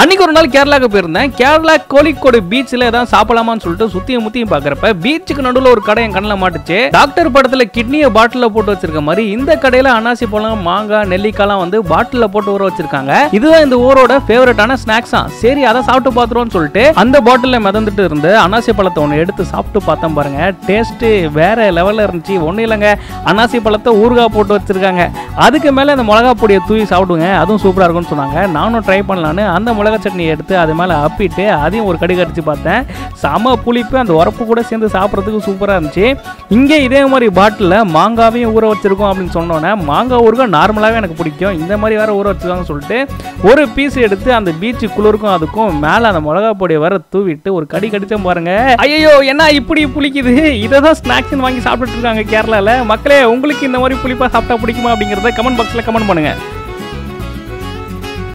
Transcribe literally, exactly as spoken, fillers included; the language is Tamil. அன்னைக்கு ஒரு நாள் கேரளாக்கு போயிருந்தேன். கேரளா கோழிக்கோடு பீச்ல ஏதாவது சாப்பிடலாமான்னு சொல்லிட்டு சுத்தியும் முத்தியும் பாக்குறப்ப பீச்சுக்கு நடுவில் ஒரு கடை என் கண்ணில் மாட்டுச்சு. டாக்டர் படத்துல கிட்னியை பாட்டில போட்டு வச்சிருக்க மாதிரி இந்த கடையில அனாசி பழம், மாங்காய், நெல்லிக்காய்லாம் வந்து பாட்டில போட்டு ஊற வச்சிருக்காங்க. இதுதான் இந்த ஊரோட ஃபேவரட்டான ஸ்நாக்ஸா. சரி அதை சாப்பிட்டு பாத்துருவோம்னு சொல்லிட்டு அந்த பாட்டில மிதந்துட்டு இருந்து அனாசி பழத்தை ஒன்று எடுத்து சாப்பிட்டு பார்த்தேன். பாருங்க, டேஸ்ட் வேற லெவல்ல இருந்துச்சு. ஒன்னும் இல்லைங்க, அனாசி பழத்தை ஊறுகாய் போட்டு வச்சிருக்காங்க. அதுக்கு மேல அந்த மிளகா பொடியை தூவி சாப்பிடுங்க, அதுவும் சூப்பரா இருக்கும்னு சொன்னாங்க. நானும் ட்ரை பண்ணலான்னு அந்த மிளகா சட்னி எடுத்து அது மேலே அப்பிட்டு அதையும் ஒரு கடுகு அரைச்சு பார்த்தேன். செம புளிப்பு, அந்த உரப்பு கூட சேர்ந்து சாப்பிட்றதுக்கு சூப்பராக இருந்துச்சு. இங்கே இதே மாதிரி பாட்டிலில் மாங்காவையும் ஊற வச்சிருக்கோம் அப்படின்னு சொன்னோன்னே, மாங்காய் ஊறுகாய் நார்மலாகவே எனக்கு பிடிக்கும், இந்த மாதிரி வேறு ஊற வச்சுருக்காங்கன்னு சொல்லிட்டு ஒரு பீஸ் எடுத்து அந்த பீச்சு குளிருக்கும் அதுக்கும் மேலே அந்த மிளகா பொடியை வேற தூவிட்டு ஒரு கடி கடிச்சோம். பாருங்க, ஐயோ என்ன இப்படி புளிக்குது, இதை தான் ஸ்நாக்ஸ்ன்னு வாங்கி சாப்பிட்டுட்டு இருக்காங்க கேரளாவில். மக்களே, உங்களுக்கு இந்த மாதிரி புளிப்பாக சாப்பிட்டா பிடிக்குமா அப்படிங்கிறத கமெண்ட் பாக்ஸில் கமெண்ட் பண்ணுங்கள்.